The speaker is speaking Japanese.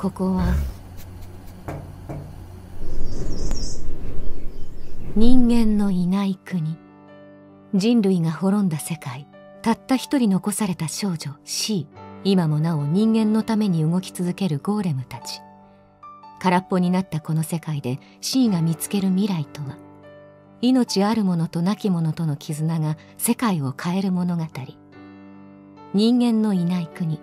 ここは人間のいない国、人類が滅んだ世界、たった一人残された少女 C、 今もなお人間のために動き続けるゴーレムたち。空っぽになったこの世界で C が見つける未来とは、命あるものとなきものとの絆が世界を変える物語。人間のいない国、